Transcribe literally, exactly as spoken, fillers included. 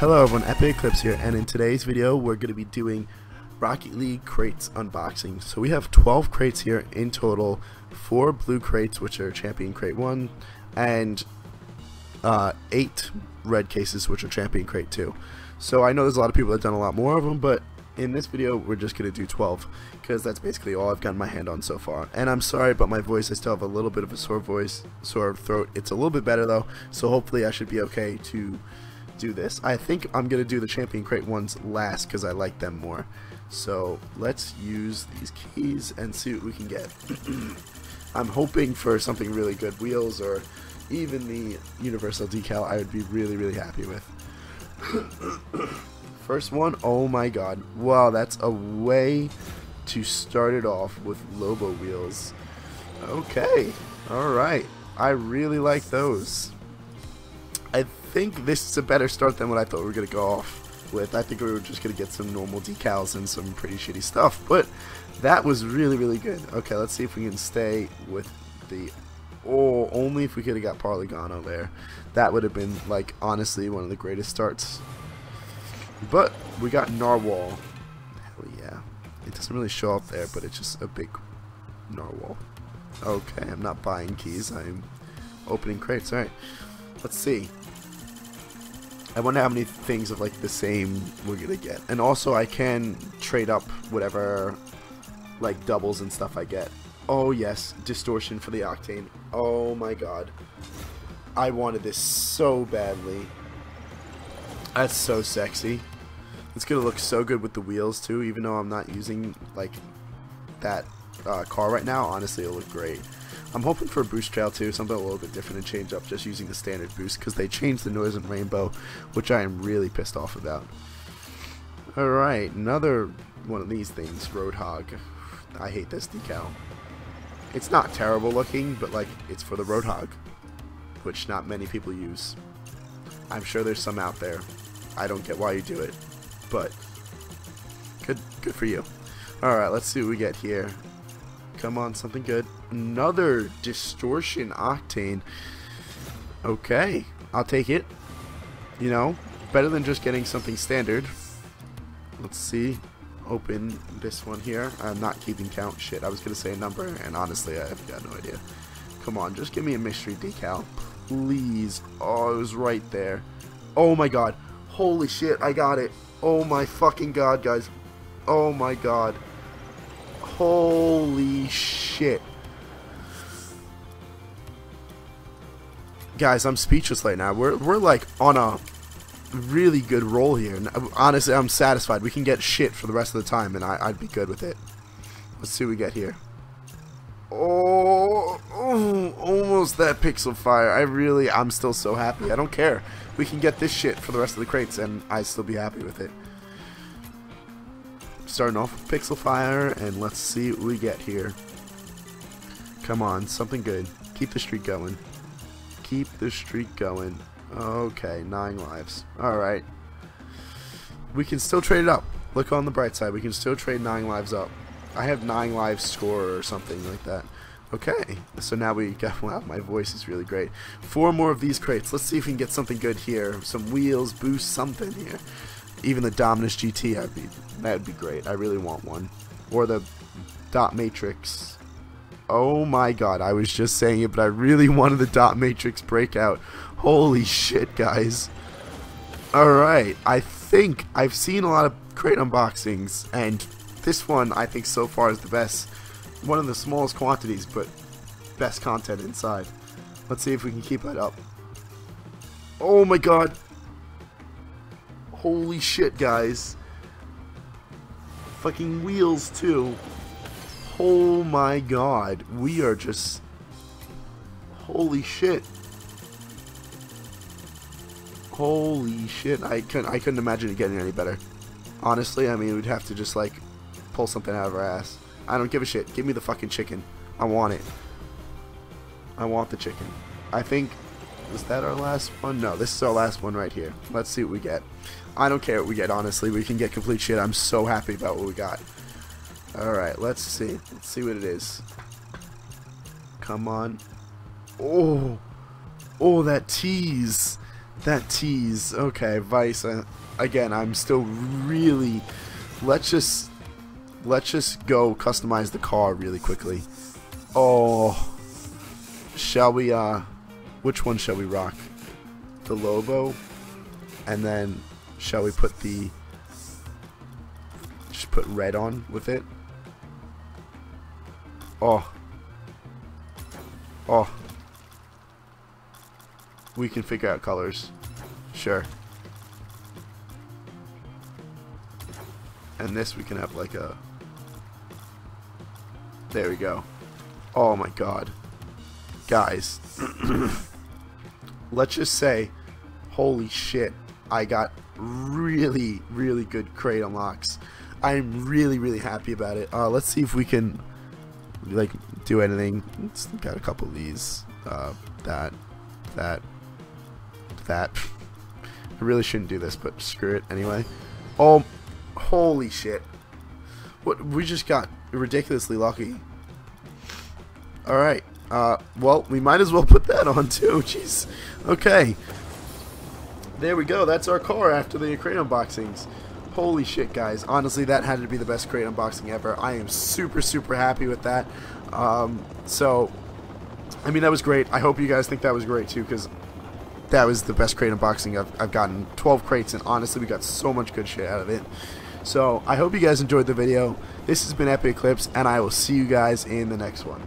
Hello everyone, Epic Eclipse here, and in today's video we're going to be doing Rocket League crates unboxing. So we have twelve crates here in total, four blue crates which are Champion Crate one, and uh, eight red cases which are Champion Crate two. So I know there's a lot of people that have done a lot more of them, but in this video we're just going to do twelve, because that's basically all I've gotten my hand on so far. And I'm sorry about my voice, I still have a little bit of a sore voice, sore throat. It's a little bit better though, so hopefully I should be okay to do this. I think I'm gonna do the Champion Crate ones last because I like them more. So let's use these keys and see what we can get. I'm hoping for something really good, wheels or even the universal decal. I would be really really happy with. First one, oh my god, wow, that's a way to start it off with Lobo wheels. Okay, alright, I really like those. I think this is a better start than what I thought we were going to go off with. I think we were just going to get some normal decals and some pretty shitty stuff, but that was really, really good. Okay, let's see if we can stay with the... Oh, only if we could have got Parlegano there. That would have been, like, honestly one of the greatest starts. But we got Narwhal. Hell yeah. It doesn't really show up there, but it's just a big Narwhal. Okay, I'm not buying keys. I'm opening crates. All right. Let's see. I wonder how many things of like the same we're gonna get. And also I can trade up whatever like doubles and stuff I get. Oh yes, Distortion for the Octane. Oh my god. I wanted this so badly. That's so sexy. It's gonna look so good with the wheels too, even though I'm not using like that uh, car right now. Honestly, it'll look great. I'm hoping for a boost trail too, something a little bit different and change up, just using the standard boost, because they changed the noise and rainbow, which I am really pissed off about. Alright, another one of these things, Roadhog. I hate this decal. It's not terrible looking, but like, it's for the Roadhog, which not many people use. I'm sure there's some out there. I don't get why you do it, but good, good for you. Alright, let's see what we get here. Come on, something good. Another Distortion Octane. Okay, I'll take it. You know, better than just getting something standard. Let's see. Open this one here. I'm not keeping count. Shit, I was going to say a number, and honestly, I've got no idea. Come on, just give me a mystery decal. Please. Oh, it was right there. Oh my god. Holy shit, I got it. Oh my fucking god, guys. Oh my god. Holy shit. Guys, I'm speechless right now. We're, we're like on a really good roll here. And honestly, I'm satisfied. We can get shit for the rest of the time, and I, I'd be good with it. Let's see what we get here. Oh, oh, almost that Pixel Fire. I really, I'm still so happy. I don't care. We can get this shit for the rest of the crates, and I'd still be happy with it. Starting off with Pixel Fire, and let's see what we get here. Come on, something good. Keep the streak going. Keep the streak going. Okay, nine lives. Alright. We can still trade it up. Look on the bright side. We can still trade nine lives up. I have nine lives score or something like that. Okay, so now we got... Wow, my voice is really great. Four more of these crates. Let's see if we can get something good here. Some wheels, boost, something here. Even the Dominus G T, I'd be, that would be great. I really want one. Or the Dot Matrix. Oh my god, I was just saying it, but I really wanted the Dot Matrix breakout. Holy shit, guys. Alright, I think I've seen a lot of crate unboxings, and this one I think so far is the best. One of the smallest quantities, but best content inside. Let's see if we can keep that up. Oh my god. Holy shit, guys. Fucking wheels too. Oh my god, we are just... Holy shit. Holy shit, I couldn't, I couldn't imagine it getting any better. Honestly, I mean, we'd have to just, like, pull something out of our ass. I don't give a shit. Give me the fucking chicken. I want it. I want the chicken. I think... Is that our last one? No, this is our last one right here. Let's see what we get. I don't care what we get, honestly. We can get complete shit. I'm so happy about what we got. Alright, let's see. Let's see what it is. Come on. Oh! Oh, that tease! That tease. Okay, Vice. Uh, again, I'm still really... Let's just... Let's just go customize the car really quickly. Oh. Shall we, uh... Which one shall we rock? The Lobo? And then... Shall we put the... Just put red on with it? Oh. Oh. We can figure out colors. Sure. And this we can have like a... There we go. Oh my god. Guys. Let's just say, holy shit, I got really, really good crate unlocks. I'm really, really happy about it. Uh, let's see if we can like do anything. Let's got a couple of these. Uh, that. That. That. I really shouldn't do this, but screw it anyway. Oh, holy shit. What, we just got ridiculously lucky. Alright. Uh, well, we might as well put that on too. Jeez. Okay. There we go. That's our car after the crate unboxings. Holy shit, guys. Honestly, that had to be the best crate unboxing ever. I am super, super happy with that. Um, so... I mean, that was great. I hope you guys think that was great, too, because that was the best crate unboxing I've, I've gotten. twelve crates, and honestly, we got so much good shit out of it. So, I hope you guys enjoyed the video. This has been Epic Eclipse, and I will see you guys in the next one.